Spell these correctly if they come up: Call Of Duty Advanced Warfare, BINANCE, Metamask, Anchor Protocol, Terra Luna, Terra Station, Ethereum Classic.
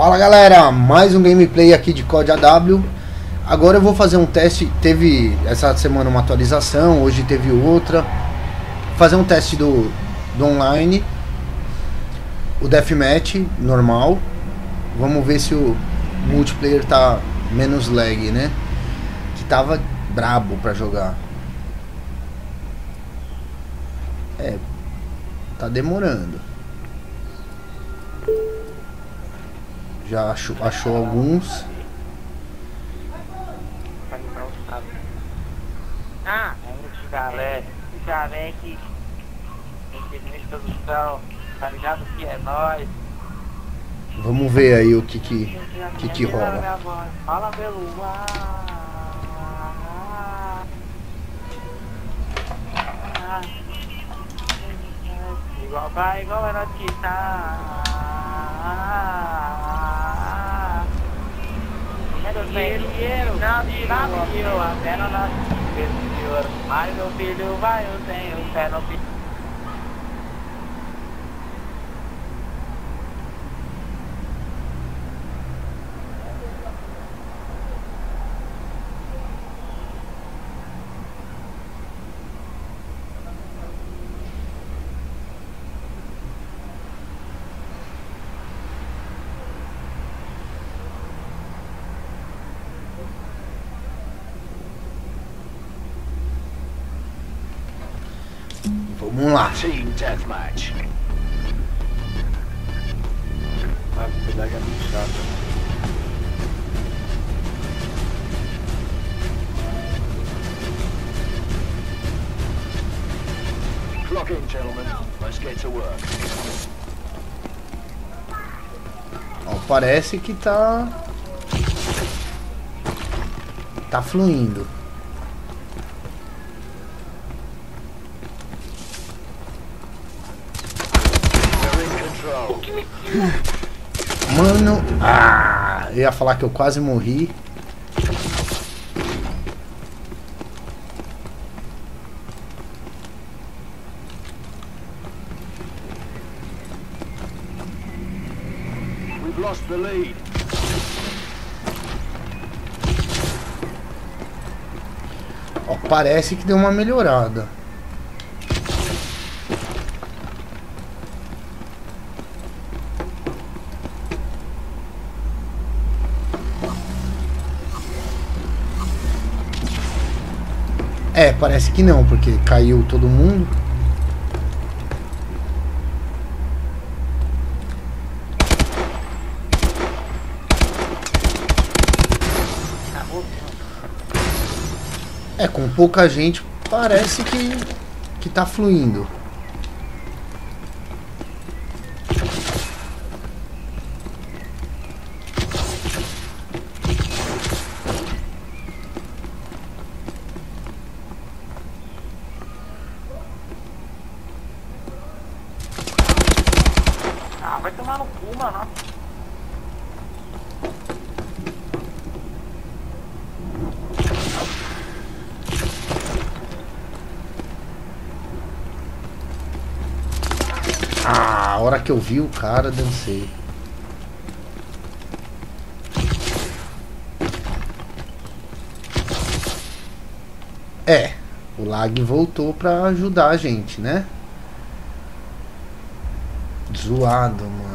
Fala galera, mais um gameplay aqui de COD AW. Agora eu vou fazer um teste. Teve essa semana uma atualização, hoje teve outra. Vou fazer um teste do online, o deathmatch normal. Vamos ver se o multiplayer tá menos lag, né? Que tava brabo pra jogar. É, tá demorando. Já achou alguns. Ah, um chalé. Um chalé que tá ligado que é nóis. Vamos ver aí o que rola. Fala pelo ar. Igual vai, igual era que tá. Dinheiro, na vida que eu até não nasci, senhor. Mas meu filho vai, eu tenho fé no filho. Vamos lá. A verdade é muito chata. Clock in, gentlemen. Let's get to work. Ó, parece que tá fluindo. Mano, eu ia falar que eu quase morri. We've lost the lead. Ó, parece que deu uma melhorada. É, parece que não, porque caiu todo mundo. É, com pouca gente parece que tá fluindo. Vai tomar no cu, mano. A hora que eu vi o cara, dancei. É, o lag voltou pra ajudar a gente, né? Zoado, mano.